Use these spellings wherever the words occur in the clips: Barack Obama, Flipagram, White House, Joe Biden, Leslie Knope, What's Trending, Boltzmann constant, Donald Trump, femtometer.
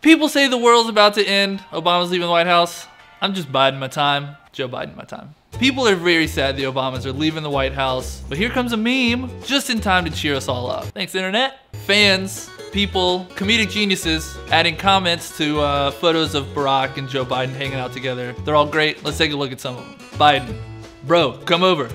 People say the world's about to end. Obama's leaving the White House. I'm just biding my time. Joe Biden my time. People are very sad the Obamas are leaving the White House, but here comes a meme just in time to cheer us all up. Thanks, internet. Fans, people, comedic geniuses adding comments to photos of Barack and Joe Biden hanging out together. They're all great. Let's take a look at some of them. Biden, bro, come over.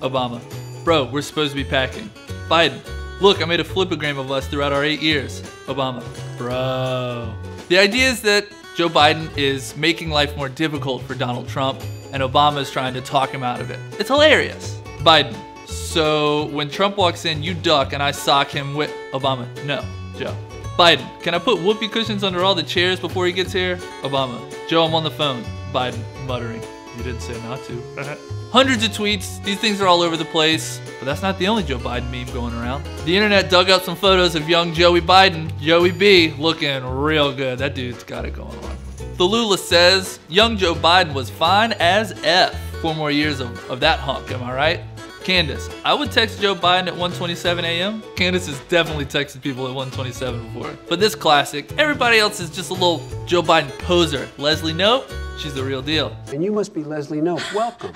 Obama, bro, we're supposed to be packing. Biden, look, I made a flipagram of us throughout our 8 years. Obama, bro. The idea is that Joe Biden is making life more difficult for Donald Trump, and Obama is trying to talk him out of it. It's hilarious. Biden, so when Trump walks in, you duck and I sock him with Obama. No, Joe. Biden, can I put whoopee cushions under all the chairs before he gets here? Obama, Joe, I'm on the phone. Biden, muttering, you didn't say not to. Hundreds of tweets. These things are all over the place, but that's not the only Joe Biden meme going around. The internet dug up some photos of young Joey Biden, Joey B, looking real good. That dude's got it going on. Thalula says, young Joe Biden was fine as F. 4 more years of that hunk, am I right? Candace, I would text Joe Biden at 1:27 a.m. Candace has definitely texted people at 1:27 before. But this classic, everybody else is just a little Joe Biden poser. Leslie Knope, she's the real deal. And you must be Leslie Knope. Welcome.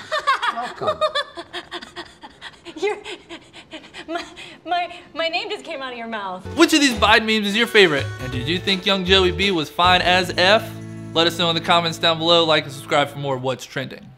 Welcome. My name just came out of your mouth. Which of these Biden memes is your favorite? And did you think young Joey B was fine as F? Let us know in the comments down below. Like and subscribe for more What's Trending.